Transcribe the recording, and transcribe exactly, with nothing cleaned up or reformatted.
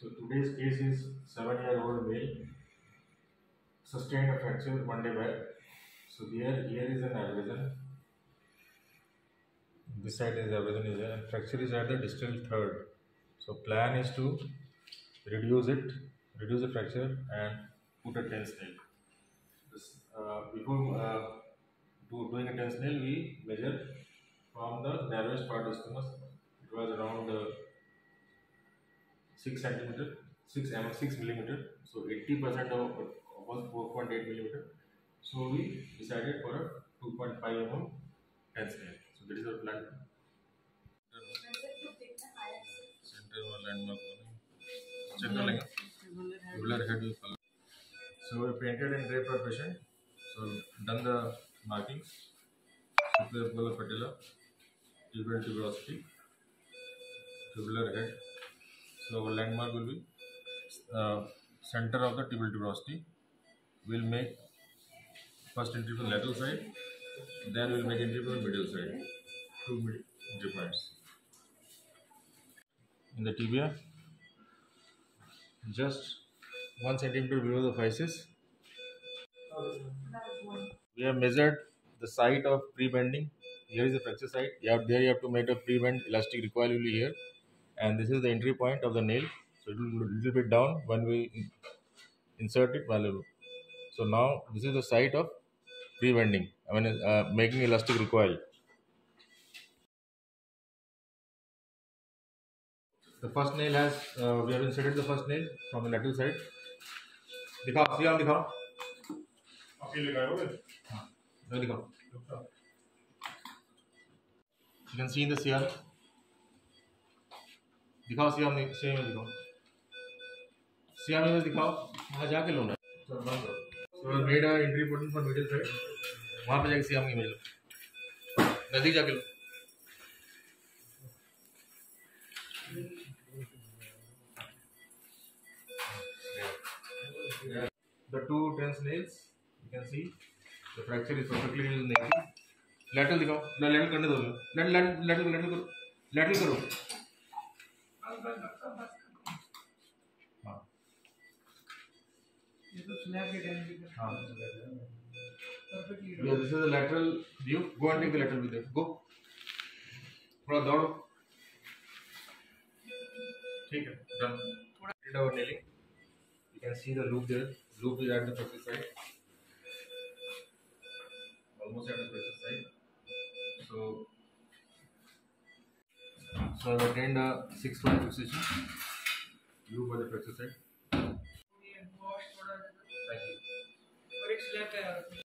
So today's case is seven year old male, sustained a fracture one day back. So here here is an abrasion, this side is abrasion is there, and fracture is at the distal third. So plan is to reduce it, reduce the fracture and put a TENS nail. This, uh, before uh, do, doing a TENS nail, we measure from the narrowest part of the stomach. It was around uh, six centimeter, six mm, six millimeter. So eighty percent of was four point eight millimeter. So we decided for a two point five mm TENS nail. So that is our plan. Center or landmark. Check करेंगे. Tubular head will follow. So we painted and draped our patient. So done the marking. Tubular polar patella, tubular tuberosity, tubular head. So our landmark will be uh, center of the tibial tuberosity. We'll make first entry from lateral side, then we'll make entry from medial side. Two mid entry points. In the tibia, just one centimeter below the physis, we have measured the site of pre-bending. Here is the fracture site. You have, there you have to make a pre-bend, elastic recoil will be here. And this is the entry point of the nail, so it will be a little bit down when we insert it value. So now this is the site of pre-bending, I mean uh, making elastic recoil. The first nail has, uh, we have inserted the first nail from the lateral side. Dikhao, see how dikhao. Okay, dikhao. There you go. You can see in the C R. दिखाओ CM में CM में दिखाओ CM में दिखाओ वहाँ जाके लो ना तो बंद करो तो मेरा entry portal for middle side वहाँ पे जाके सीएम में मिल लो नज़दीक जाके लो the two TENS nails you can see the fracture is perfectly negative lateral दिखाओ lateral करने दो lateral lateral lateral lateral करो lateral करो हाँ. Yeah, this is the lateral view. Go and take the lateral view. Go. थोड़ा दौड़ो. ठीक है. Done. Did our nailing. You can see the loop there. Loop is at the fracture side. Almost at the fracture side. So. So I have attained a six point fixation. Loop at the fracture side. Thank you.